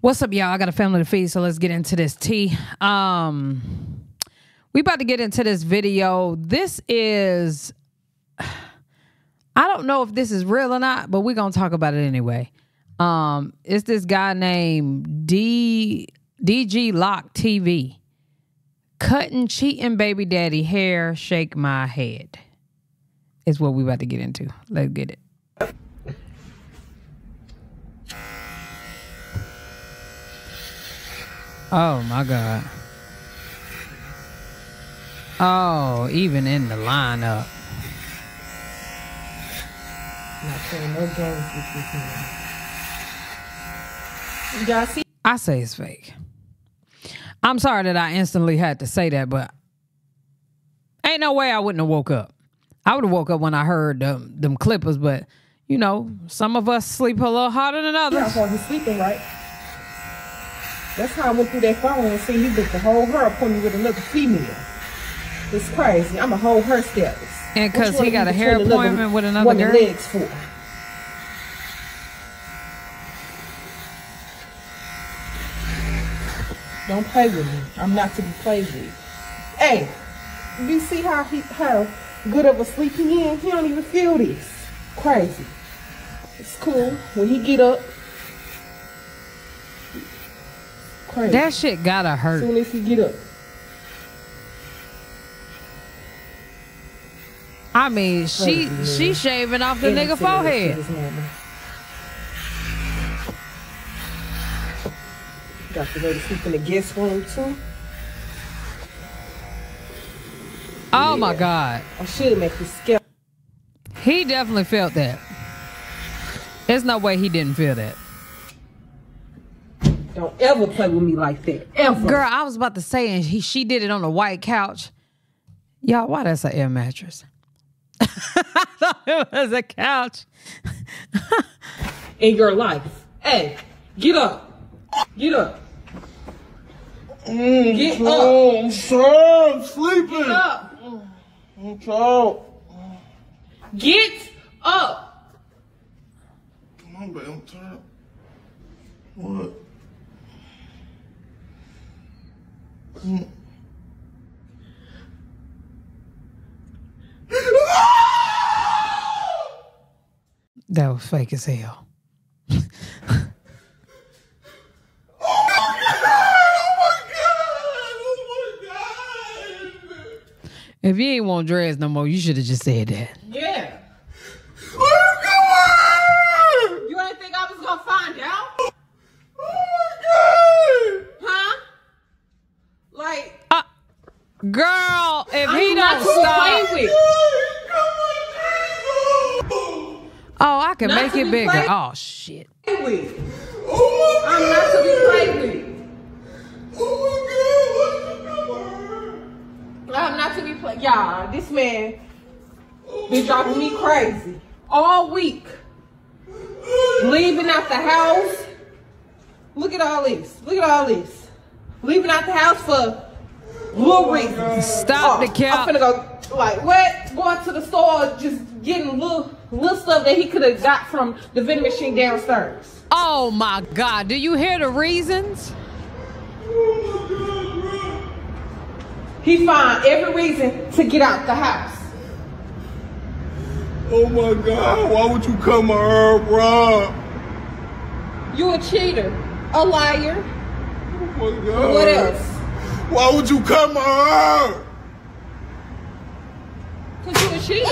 What's up, y'all? I got a family to feed, so let's get into this tea. We about to get into this video. This is, I don't know if this is real or not, but we're going to talk about it anyway. It's this guy named DG Lock TV. Cutting, cheating, baby daddy hair, shake my head. Is what we about to get into. Let's get it. Oh my God. Oh, even in the lineup. I say it's fake. I'm sorry that I instantly had to say that, but ain't no way I wouldn't have woke up. I would have woke up when I heard them clippers, but you know, some of us sleep a little harder than others. You're supposed to be sleeping, right? That's how I went through that phone and seen you book the whole her appointment with another female. It's crazy. I'm a whole her stylist. And because he got a hair appointment with another girl? What the legs for? Don't play with me. I'm not to be played with. Hey, you see how good of a sleep he in? He don't even feel this. Crazy. It's cool. When he get up, crazy. That shit gotta hurt. Soon as he get up. I mean, she shaving off the nigga forehead. Got to go to sleep in the guest room too. Oh yeah. My God. I should make you scared. He definitely felt that. There's no way he didn't feel that. Don't ever play with me like that. Ever. Girl, I was about to say, and she did it on a white couch. Y'all, why that's an air mattress? I thought it was a couch. In your life. Hey, get up. Get up. Get up. I'm sorry, I'm sleeping. Get up. I'm tired. Get up. Come on, babe, I'm tired. What? That was fake as hell. Oh my God! Oh my God! Oh my God! If you ain't want dreads no more, you should have just said that. Yeah. You ain't think I was gonna find out? Oh my God! Huh? Like, girl, if he don't stop. Oh, I can make it bigger. Oh, shit. I'm not to be played with. Oh my God, I'm not to be played. Y'all, this man been driving me crazy all week. Leaving out the house. Look at all this. Look at all this. Leaving out the house for little reasons. Stop the count. I'm finna go, like, what? Going to the store, just getting little stuff that he could have got from the vending machine downstairs. Oh my God, do you hear the reasons? Oh my God, he find every reason to get out the house. Oh my God, why would you come to her, bro? You a cheater, a liar. Oh my God. What else? Why would you come to her? Cause you a cheater.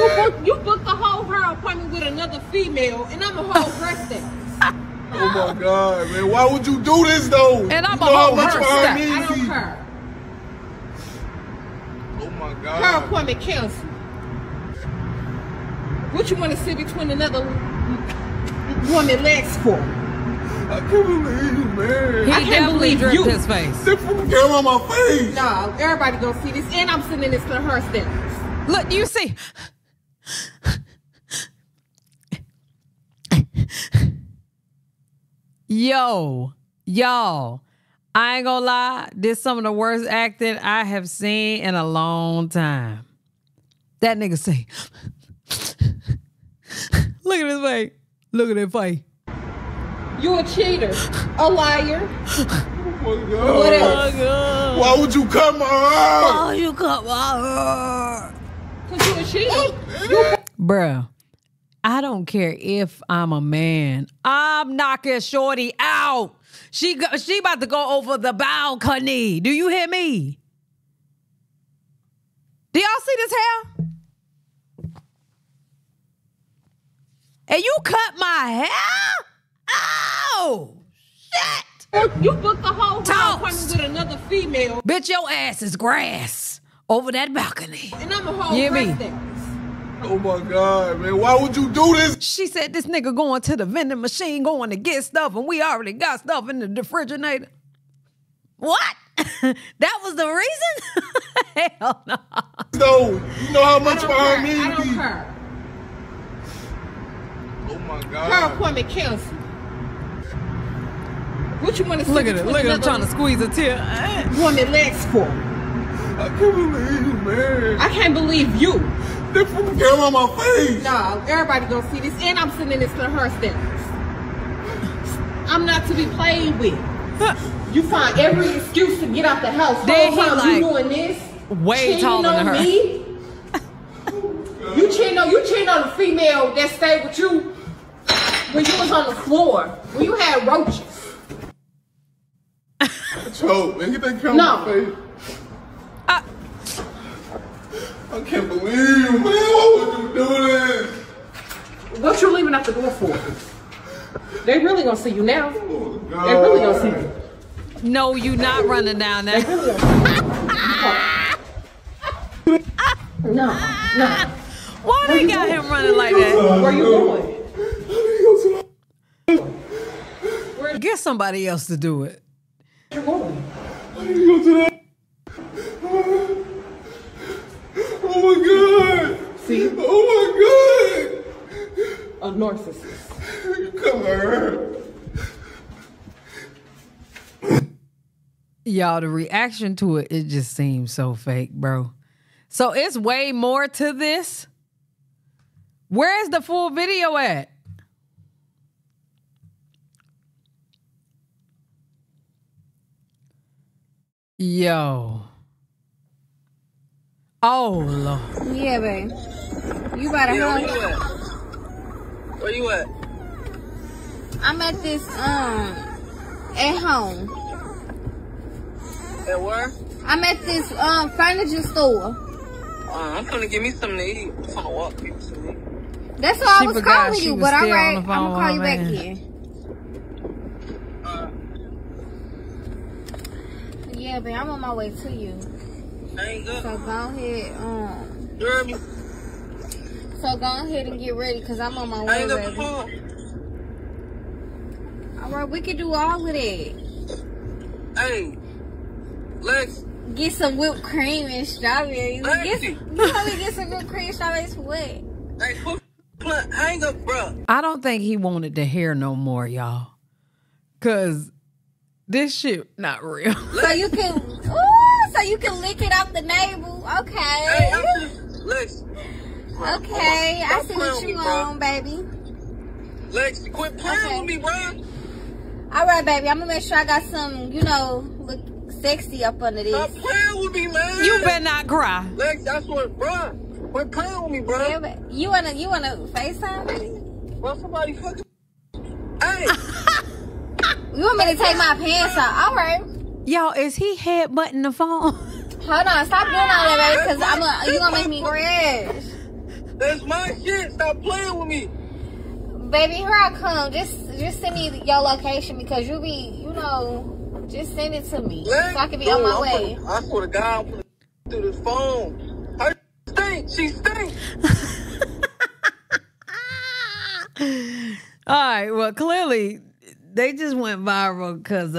Oh, you booked the whole her appointment with another female, and I'm a whole her stylist. Oh my God, man! Why would you do this though? And I'm a whole her stylist. I don't care. Oh my God. Her appointment canceled. What you want to sit between another woman's legs for? I can't believe you, man. He definitely dripped his face. Sit from the camera on my face. Nah, everybody gonna see this, and I'm sending this to her stylist. Look, you see. Yo, y'all, I ain't gonna lie. This is some of the worst acting I have seen in a long time. That nigga say, look at his face. Look at that face. You a cheater, a liar. Oh my God. What else? Oh my God. Why would you come on? Why would you come on? Cause you a cheater. Bruh, I don't care if I'm a man. I'm knocking Shorty out. She about to go over the balcony. Do you hear me? Do y'all see this hair? And you cut my hair? Oh, shit. You booked the whole appointment with another female. Bitch, your ass is grass over that balcony. And I'm a whole Oh, my God, man. Why would you do this? She said this nigga going to the vending machine, going to get stuff, and we already got stuff in the refrigerator. What? That was the reason? Hell no. No, you know how much behind me. I don't care. Oh, my God. Her appointment canceled. What you want to see? Look at it. Look at him trying to squeeze a tear. Woman legs for. I can't believe you, man. I can't believe you. They put the camera on my face. Nah, everybody gonna see this, and I'm sending this to her standards. I'm not to be played with. You find every excuse to get out the house. Then he like, you doing this? Way taller than her. Me? You cheating on a female that stayed with you when you was on the floor, when you had roaches. Choke, man. Get that camera on my face. I can't believe you, man. Why would you do this? What you leaving out the door for? They really gonna see you now. Oh, they really gonna see you. No, you not running down there. No. Why they got him running like that? Where you going? Get somebody else to do it. You're going. Oh my God! See? Oh my God! A narcissist. Come on. Y'all, the reaction to it just seems so fake, bro. So it's way more to this. Where's the full video at? Yo. Oh, Lord. Yeah, babe. You better home. Where you at? I'm at this, at home. At where? I'm at this, furniture store. I'm gonna give me something to eat. I'm gonna walk people some to eat. That's all I was calling you, but alright, I'm gonna call you back here. Yeah, babe, I'm on my way to you. So go ahead, so go ahead and get ready, cause I'm on my way. Alright, we can do all of that. Hey, Lex. Get some whipped cream and strawberries. Get some whipped cream and strawberries for what? Hey, hang up, bro. I don't think he wanted to hear no more, y'all, cause this shit not real. So you can, ooh, so you can lick it off the navel. Okay. Hey, Lex. Okay, I see what you on, baby. Lex, quit playing with me, bro. All right, baby. I'm gonna make sure I got some, you know, look sexy up under this. Stop playing with me, man. You better not cry. Lex, that's what, bro. Quit playing with me, bro. Yeah, but you wanna FaceTime me? Bro, somebody fucking. Hey. You want me to take my pants off? All right. Y'all, is he headbutting the phone? Hold on. Stop doing all that, baby, because you're going to make me crash. That's my shit. Stop playing with me. Baby, here I come. Just send me your location because you be, you know, just send it to me so I can be on my way. I swear to God, I'm going to do this phone. Her stink. She stinks. All right. Well, clearly... they just went viral because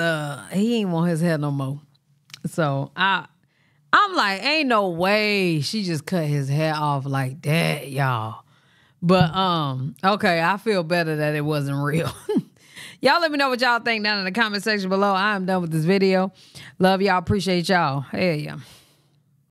he ain't want his hair no more. So I'm like, ain't no way she just cut his hair off like that, y'all. But okay, I feel better that it wasn't real. Y'all let me know what y'all think down in the comment section below. I am done with this video. Love y'all. Appreciate y'all. Hell yeah.